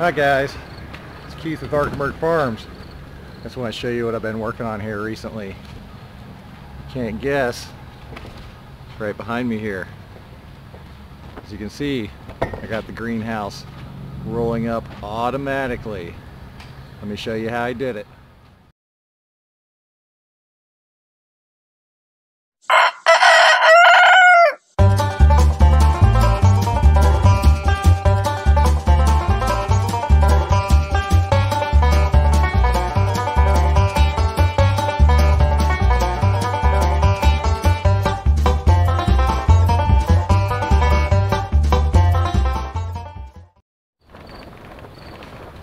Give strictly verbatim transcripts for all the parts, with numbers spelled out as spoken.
Hi guys, it's Keith with Arkenberg Farms. I just want to show you what I've been working on here recently. You can't guess. It's right behind me here. As you can see, I got the greenhouse rolling up automatically. Let me show you how I did it.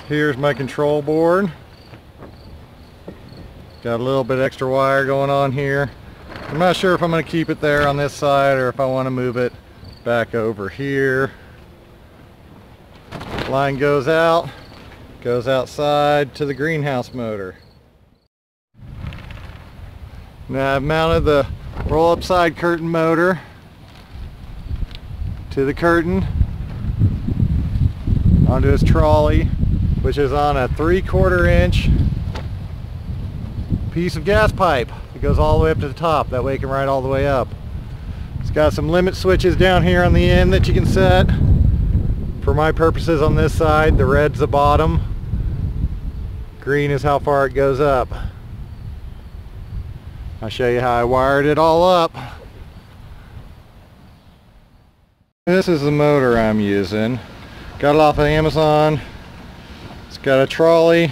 Here's my control board. Got a little bit extra wire going on here. I'm not sure if I'm going to keep it there on this side or if I want to move it back over here. Line goes out, goes outside to the greenhouse motor. Now I've mounted the roll-up side curtain motor to the curtain onto his trolley, which is on a three-quarter inch piece of gas pipe. It goes all the way up to the top, that way it can ride all the way up. It's got some limit switches down here on the end that you can set. For my purposes on this side, the red's the bottom, green is how far it goes up. I'll show you how I wired it all up. This is the motor I'm using. Got it off of Amazon. It's got a trolley,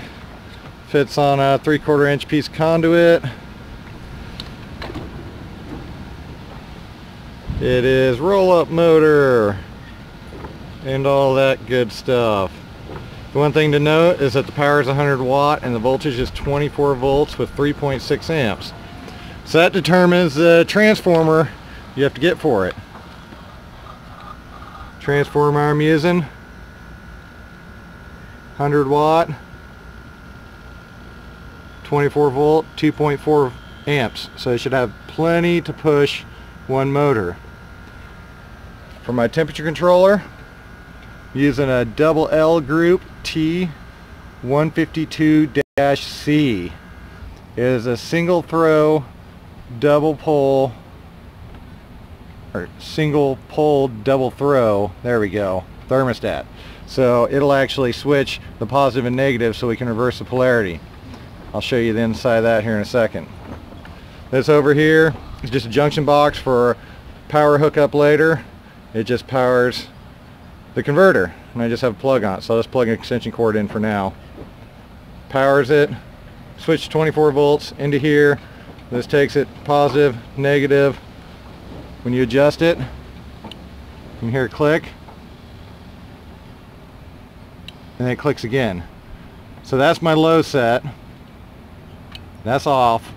fits on a three-quarter inch piece of conduit. It is roll-up motor and all that good stuff. The one thing to note is that the power is one hundred watt and the voltage is twenty-four volts with three point six amps. So that determines the transformer you have to get for it. Transformer I'm using, one hundred watt, twenty-four volt, two point four amps. So it should have plenty to push one motor. For my temperature controller, using a double L group T one fifty-two dash C. It is a single throw, double pull, or single pull, double throw, there we go, thermostat. So it'll actually switch the positive and negative so we can reverse the polarity. I'll show you the inside of that here in a second. This over here is just a junction box for power hookup later. It just powers the converter and I just have a plug on it. So I'll just plug an extension cord in for now. Powers it, switch twenty-four volts into here. This takes it positive, negative. When you adjust it, you can hear it click. And then it clicks again. So that's my low set. That's off.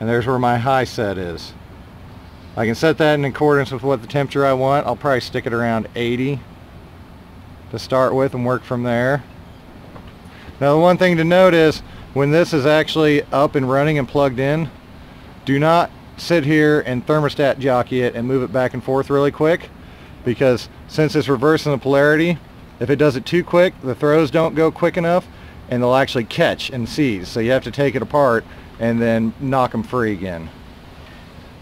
And there's where my high set is. I can set that in accordance with what the temperature I want. I'll probably stick it around eighty to start with and work from there. Now the one thing to note is when this is actually up and running and plugged in, do not sit here and thermostat jockey it and move it back and forth really quick. Because since it's reversing the polarity, if it does it too quick, the throws don't go quick enough and they'll actually catch and seize. So you have to take it apart and then knock them free again.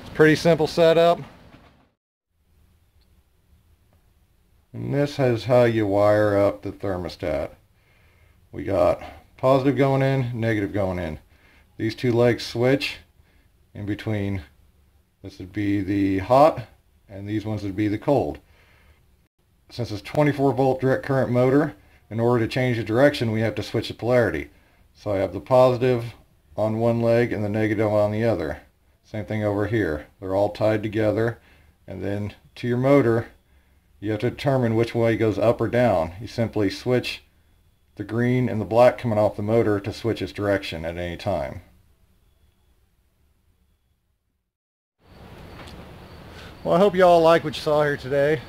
It's a pretty simple setup. And this is how you wire up the thermostat. We got positive going in, negative going in. These two legs switch in between. This would be the hot and these ones would be the cold. Since it's twenty-four volt direct current motor, in order to change the direction we have to switch the polarity. So I have the positive on one leg and the negative on the other. Same thing over here. They're all tied together, and then to your motor you have to determine which way goes up or down. You simply switch the green and the black coming off the motor to switch its direction at any time. Well, I hope you all like what you saw here today.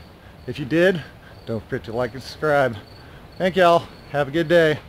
If you did, don't forget to like and subscribe. Thank y'all. Have a good day.